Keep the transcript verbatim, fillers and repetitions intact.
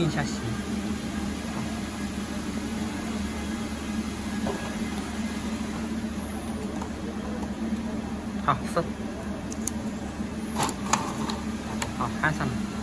定一下形。好，收。好，按上了。